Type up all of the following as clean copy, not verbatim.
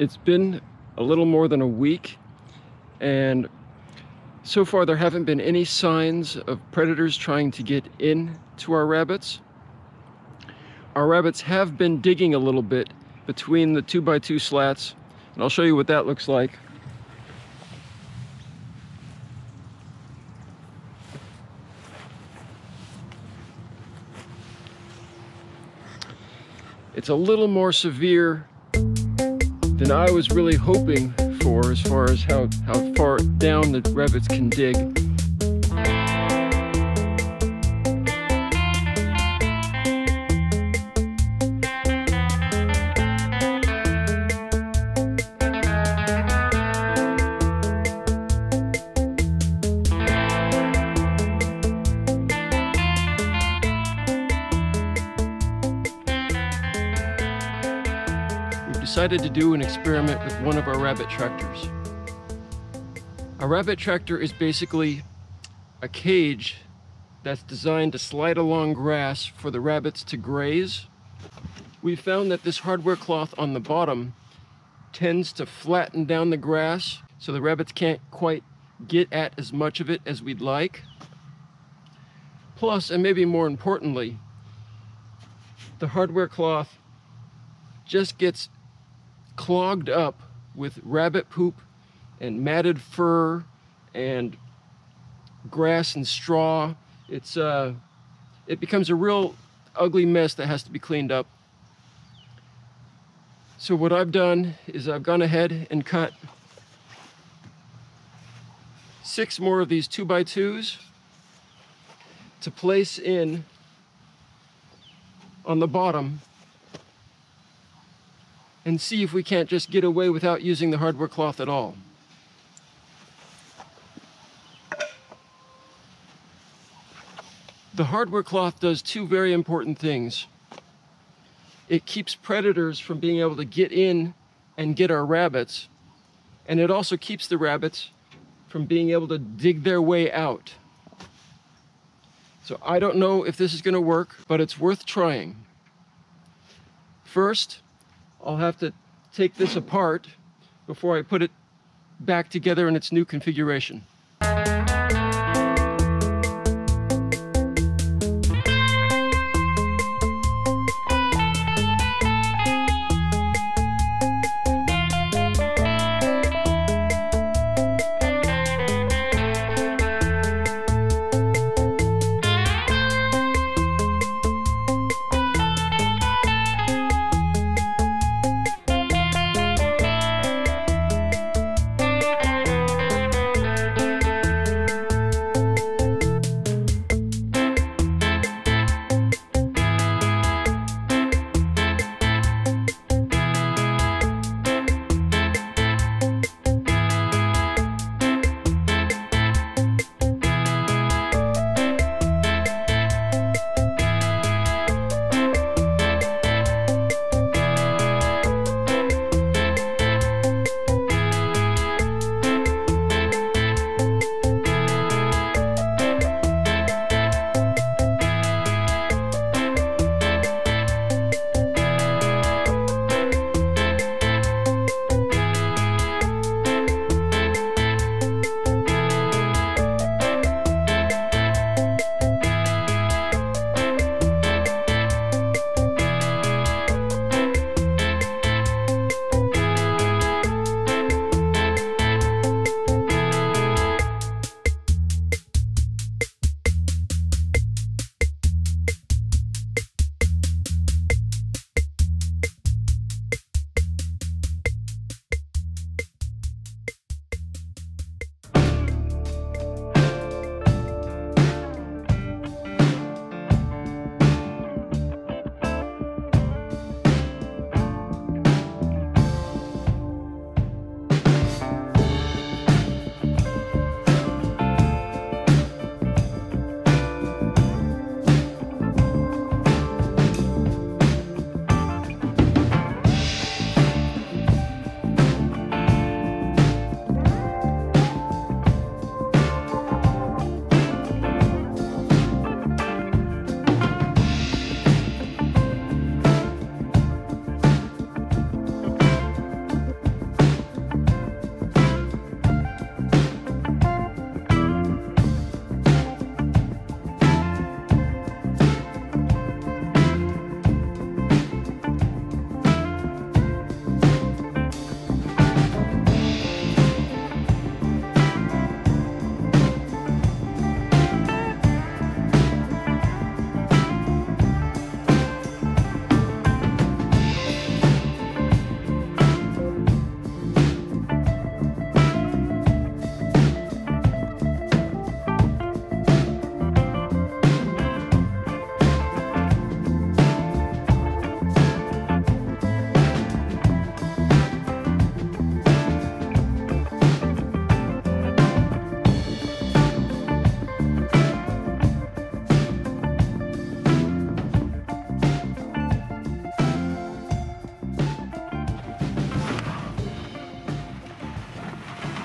It's been a little more than a week, and so far there haven't been any signs of predators trying to get in to our rabbits. Our rabbits have been digging a little bit between the 2x2 slats, and I'll show you what that looks like. It's a little more severe than I was really hoping for as far as how far down the rabbits can dig. Decided to do an experiment with one of our rabbit tractors. Our rabbit tractor is basically a cage that's designed to slide along grass for the rabbits to graze. We found that this hardware cloth on the bottom tends to flatten down the grass, so the rabbits can't quite get at as much of it as we'd like. Plus, and maybe more importantly, the hardware cloth just gets clogged up with rabbit poop and matted fur and grass and straw. It becomes a real ugly mess that has to be cleaned up. So what I've done is I've gone ahead and cut 6 more of these 2x2s to place in on the bottom and see if we can't just get away without using the hardware cloth at all. The hardware cloth does 2 very important things. It keeps predators from being able to get in and get our rabbits, and it also keeps the rabbits from being able to dig their way out. So I don't know if this is going to work, but it's worth trying. First, I'll have to take this apart before I put it back together in its new configuration.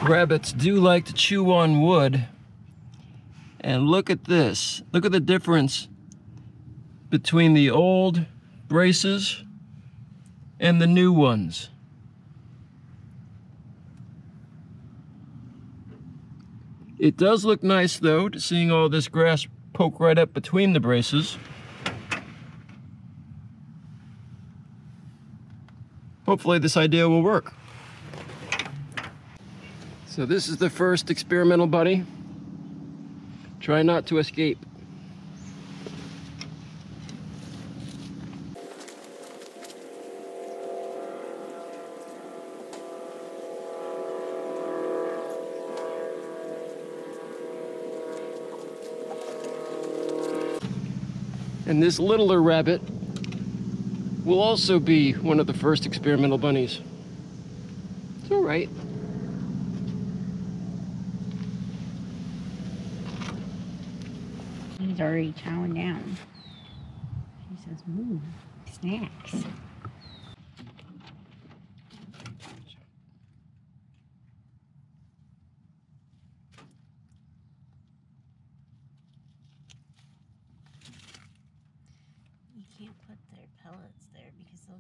Rabbits do like to chew on wood. And look at this. Look at the difference between the old braces and the new ones. It does look nice though, to seeing all this grass poke right up between the braces. Hopefully this idea will work. So this is the first experimental buddy. Try not to escape. And this littler rabbit will also be one of the first experimental bunnies. It's all right. He's already chowing down. He says, "Ooh, snacks."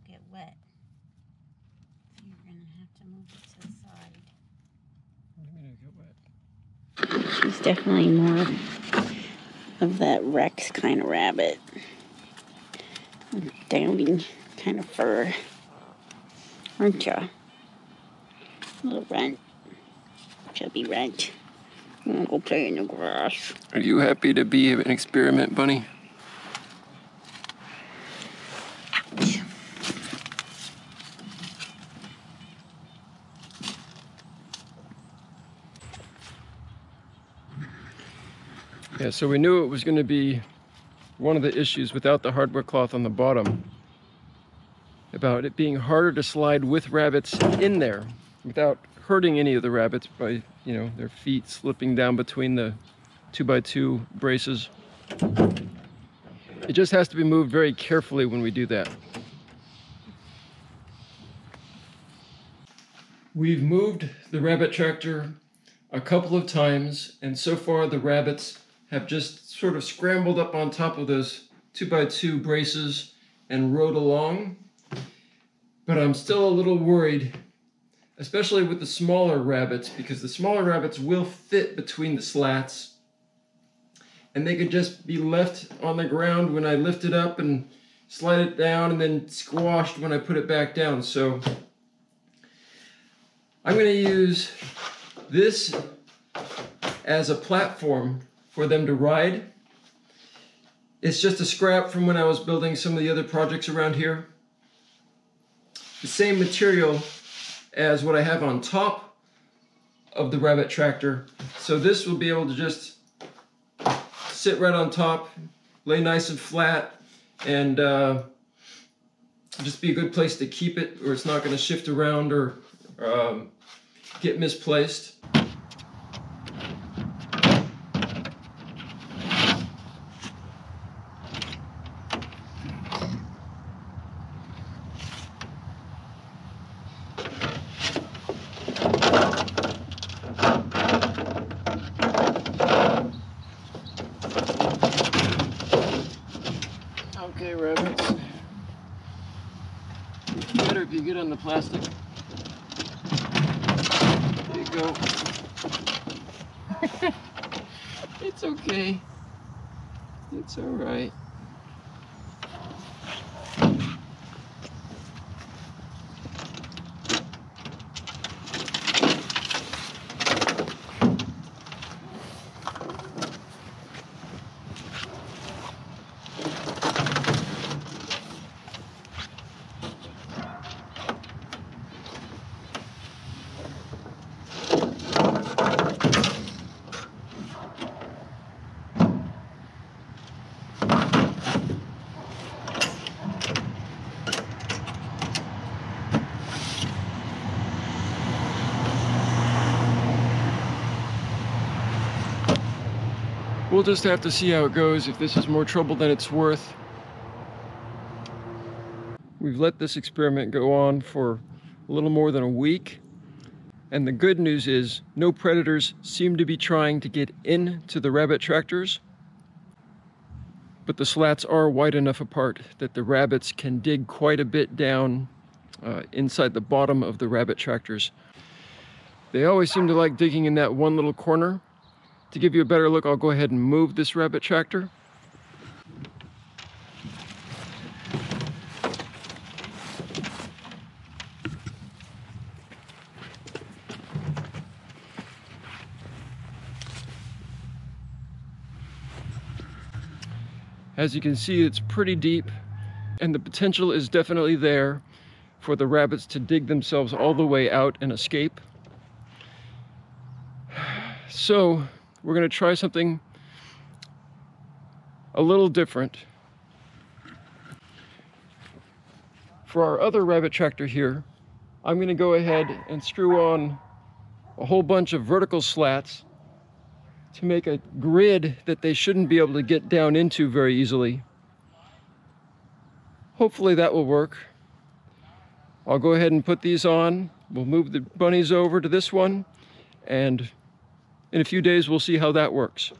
Get wet. So you're going to have to move it to the side. You're going to get wet. She's definitely more of that Rex kind of rabbit. Downy kind of fur. Aren't ya? Little runt. Chubby runt. I'm going to go play in the grass. Are you happy to be an experiment bunny? Yeah, so we knew it was going to be one of the issues without the hardware cloth on the bottom, about it being harder to slide with rabbits in there without hurting any of the rabbits by, you know, their feet slipping down between the 2x2 braces. It just has to be moved very carefully when we do that. We've moved the rabbit tractor a couple of times, and so far the rabbits have just sort of scrambled up on top of those 2x2 braces and rode along. But I'm still a little worried, especially with the smaller rabbits, because the smaller rabbits will fit between the slats and they could just be left on the ground when I lift it up and slide it down, and then squashed when I put it back down. So I'm going to use this as a platform for them to ride. It's just a scrap from when I was building some of the other projects around here. The same material as what I have on top of the rabbit tractor. So this will be able to just sit right on top, lay nice and flat, and just be a good place to keep it, or it's not going to shift around or get misplaced. Okay, rabbits, it's better if you get on the plastic. There you go. It's okay. It's all right. We'll just have to see how it goes, if this is more trouble than it's worth. We've let this experiment go on for a little more than a week. And the good news is no predators seem to be trying to get into the rabbit tractors, but the slats are wide enough apart that the rabbits can dig quite a bit down inside the bottom of the rabbit tractors. They always seem to like digging in that one little corner. To give you a better look, I'll go ahead and move this rabbit tractor. As you can see, it's pretty deep, and the potential is definitely there for the rabbits to dig themselves all the way out and escape. So we're going to try something a little different. For our other rabbit tractor here, I'm going to go ahead and screw on a whole bunch of vertical slats to make a grid that they shouldn't be able to get down into very easily. Hopefully that will work. I'll go ahead and put these on. We'll move the bunnies over to this one, and in a few days we'll see how that works.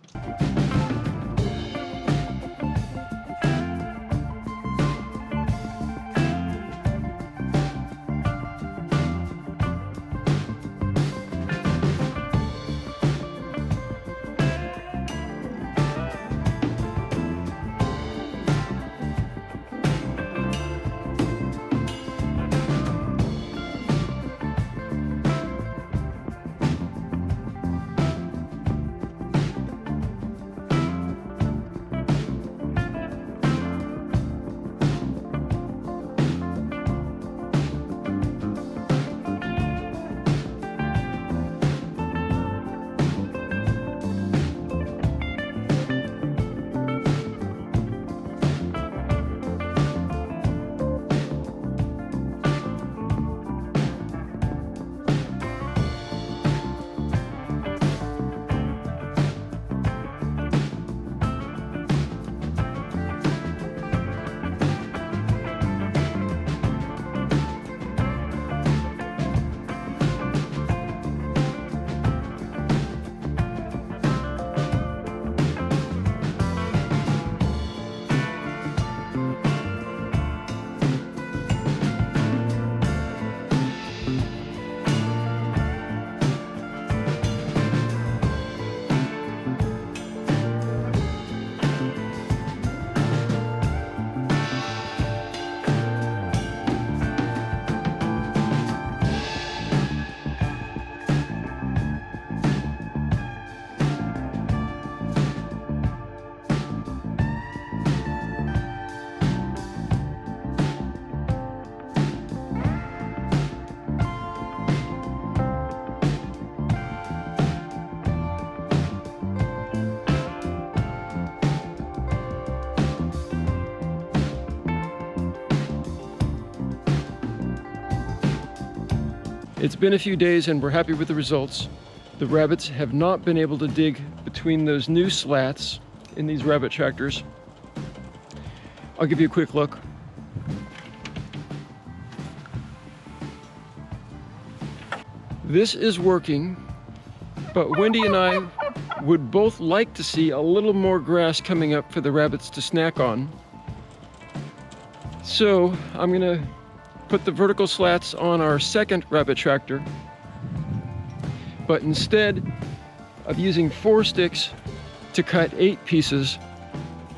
It's been a few days and we're happy with the results. The rabbits have not been able to dig between those new slats in these rabbit tractors. I'll give you a quick look. This is working, but Wendy and I would both like to see a little more grass coming up for the rabbits to snack on. So I'm gonna put the vertical slats on our second rabbit tractor, but instead of using 4 sticks to cut 8 pieces,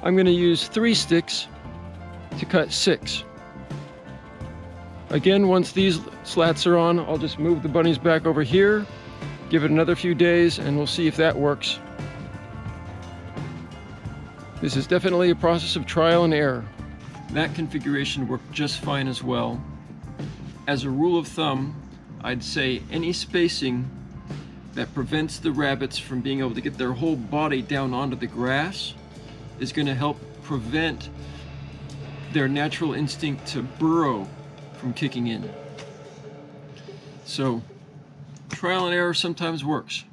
I'm going to use 3 sticks to cut 6. Again, once these slats are on, I'll just move the bunnies back over here, give it another few days, and we'll see if that works. This is definitely a process of trial and error. That configuration worked just fine as well. As a rule of thumb, I'd say any spacing that prevents the rabbits from being able to get their whole body down onto the grass is going to help prevent their natural instinct to burrow from kicking in. So, trial and error sometimes works.